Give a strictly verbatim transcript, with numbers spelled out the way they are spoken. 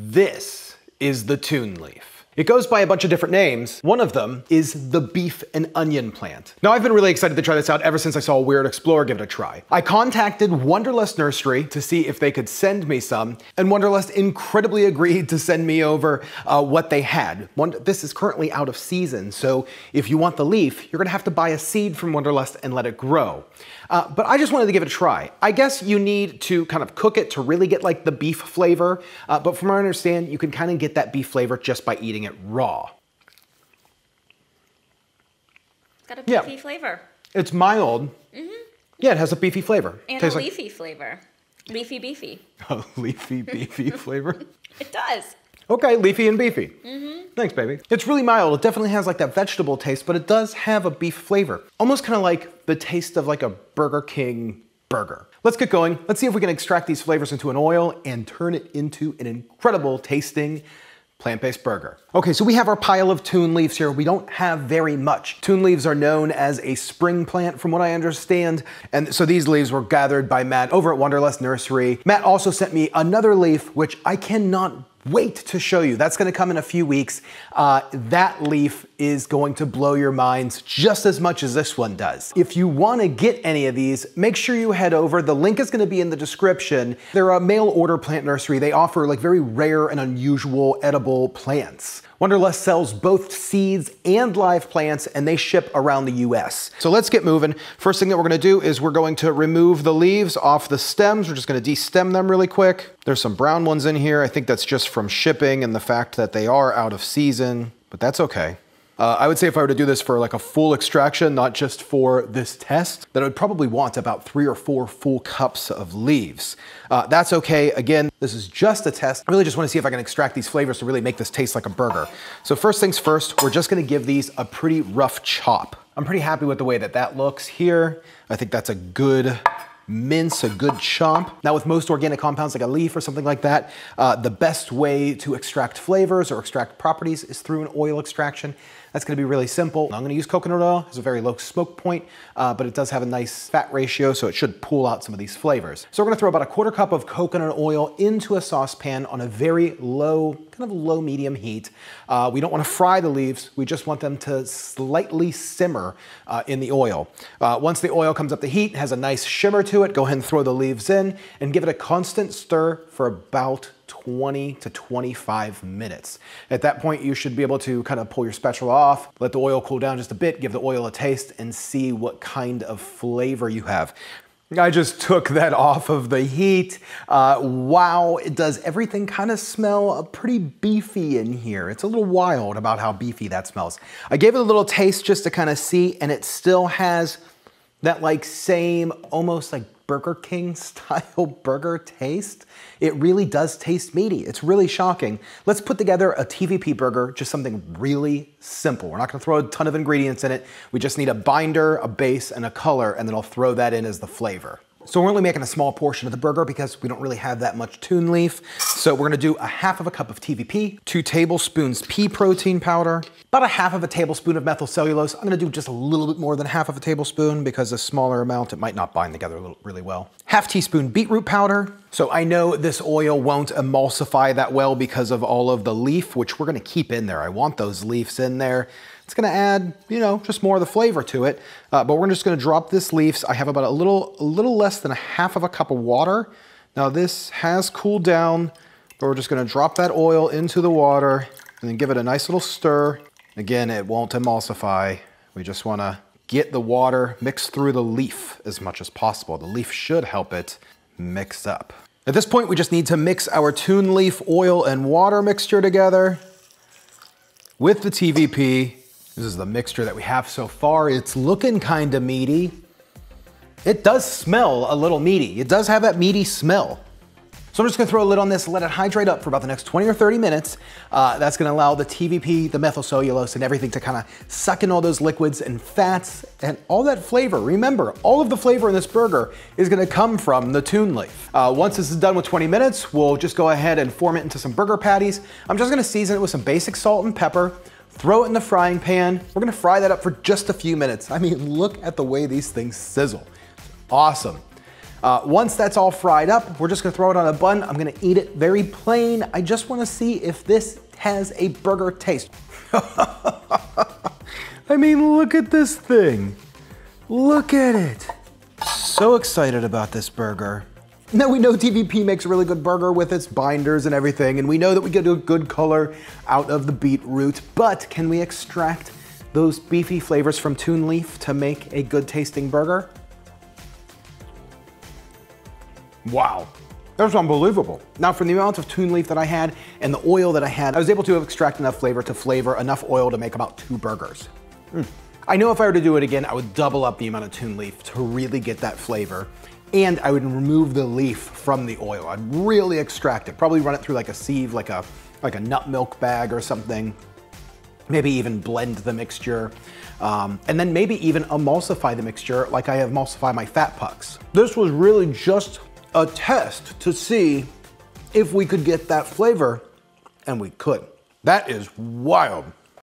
This is the Toon Leaf. It goes by a bunch of different names. One of them is the beef and onion plant. Now, I've been really excited to try this out ever since I saw Weird Explorer give it a try. I contacted Wanderlust Nursery to see if they could send me some, and Wanderlust incredibly agreed to send me over uh, what they had. One, this is currently out of season, so if you want the leaf, you're gonna have to buy a seed from Wanderlust and let it grow. Uh, but I just wanted to give it a try. I guess you need to kind of cook it to really get like the beef flavor, uh, but from what I understand, you can kind of get that beef flavor just by eating it It raw. It's got a beefy yeah. flavor. It's mild. Mm-hmm. Yeah, it has a beefy flavor. And Tastes a leafy like... flavor. Leafy beefy. A leafy beefy flavor? It does. Okay, leafy and beefy. Mm-hmm. Thanks, baby. It's really mild. It definitely has like that vegetable taste, but it does have a beef flavor. Almost kind of like the taste of like a Burger King burger. Let's get going. Let's see if we can extract these flavors into an oil and turn it into an incredible tasting plant-based burger. Okay, so we have our pile of Toon Leaves here. We don't have very much. Toon Leaves are known as a spring plant from what I understand. And so these leaves were gathered by Matt over at Wanderlust Nursery. Matt also sent me another leaf, which I cannot wait to show you. That's gonna come in a few weeks. Uh, that leaf is going to blow your minds just as much as this one does. If you wanna get any of these, make sure you head over. The link is gonna be in the description. They're a mail order plant nursery. They offer like very rare and unusual edible plants. Wanderlust sells both seeds and live plants, and they ship around the U S. So let's get moving. First thing that we're gonna do is we're going to remove the leaves off the stems. We're just gonna destem them really quick. There's some brown ones in here. I think that's just from shipping and the fact that they are out of season, but that's okay. Uh, I would say if I were to do this for like a full extraction, not just for this test, that I would probably want about three or four full cups of leaves. Uh, that's okay. Again, this is just a test. I really just want to see if I can extract these flavors to really make this taste like a burger. So first things first, we're just going to give these a pretty rough chop. I'm pretty happy with the way that that looks here. I think that's a good mince, a good chomp. Now with most organic compounds like a leaf or something like that, uh, the best way to extract flavors or extract properties is through an oil extraction. That's gonna be really simple. I'm gonna use coconut oil. It's a very low smoke point, uh, but it does have a nice fat ratio, so it should pull out some of these flavors. So we're gonna throw about a quarter cup of coconut oil into a saucepan on a very low, kind of low medium heat. Uh, we don't wanna fry the leaves. We just want them to slightly simmer uh, in the oil. Uh, once the oil comes up to heat, has a nice shimmer to it, go ahead and throw the leaves in and give it a constant stir for about twenty to twenty-five minutes. At that point, you should be able to kind of pull your spatula off, let the oil cool down just a bit, give the oil a taste, and see what kind of flavor you have. I just took that off of the heat. Uh, wow, it does everything kind of smell pretty beefy in here. It's a little wild about how beefy that smells. I gave it a little taste just to kind of see, and it still has that like same, almost like Burger King style burger taste. It really does taste meaty. It's really shocking. Let's put together a T V P burger, just something really simple. We're not gonna throw a ton of ingredients in it. We just need a binder, a base, and a color, and then I'll throw that in as the flavor. So we're only making a small portion of the burger because we don't really have that much Toon Leaf. So we're gonna do a half of a cup of T V P, two tablespoons pea protein powder, about a half of a tablespoon of methylcellulose. I'm gonna do just a little bit more than half of a tablespoon because a smaller amount, it might not bind together really well. Half teaspoon beetroot powder. So I know this oil won't emulsify that well because of all of the leaf, which we're gonna keep in there. I want those leaves in there. It's gonna add, you know, just more of the flavor to it, uh, but we're just gonna drop this leaves. I have about a little, a little less than a half of a cup of water. Now this has cooled down, but we're just gonna drop that oil into the water and then give it a nice little stir. Again, it won't emulsify. We just wanna get the water mixed through the leaf as much as possible. The leaf should help it mix up. At this point, we just need to mix our Toon Leaf oil and water mixture together with the T V P. This is the mixture that we have so far. It's looking kind of meaty. It does smell a little meaty. It does have that meaty smell. So I'm just gonna throw a lid on this, let it hydrate up for about the next twenty or thirty minutes. Uh, that's gonna allow the T V P, the methylcellulose, and everything to kind of suck in all those liquids and fats and all that flavor. Remember, all of the flavor in this burger is gonna come from the Toon Leaf. Uh, once this is done with twenty minutes, we'll just go ahead and form it into some burger patties. I'm just gonna season it with some basic salt and pepper. Throw it in the frying pan. We're gonna fry that up for just a few minutes. I mean, look at the way these things sizzle. Awesome. Uh, once that's all fried up, we're just gonna throw it on a bun. I'm gonna eat it very plain. I just wanna see if this has a burger taste. I mean, look at this thing. Look at it. So excited about this burger. Now we know T V P makes a really good burger with its binders and everything, and we know that we get a good color out of the beetroot, but can we extract those beefy flavors from Toon Leaf to make a good tasting burger? Wow, that's unbelievable. Now from the amount of Toon Leaf that I had and the oil that I had, I was able to extract enough flavor to flavor enough oil to make about two burgers. Mm. I know if I were to do it again, I would double up the amount of Toon Leaf to really get that flavor. And I would remove the leaf from the oil. I'd really extract it, probably run it through like a sieve, like a, like a nut milk bag or something. Maybe even blend the mixture. Um, and then maybe even emulsify the mixture like I emulsify my fat pucks. This was really just a test to see if we could get that flavor, and we could. That is wild.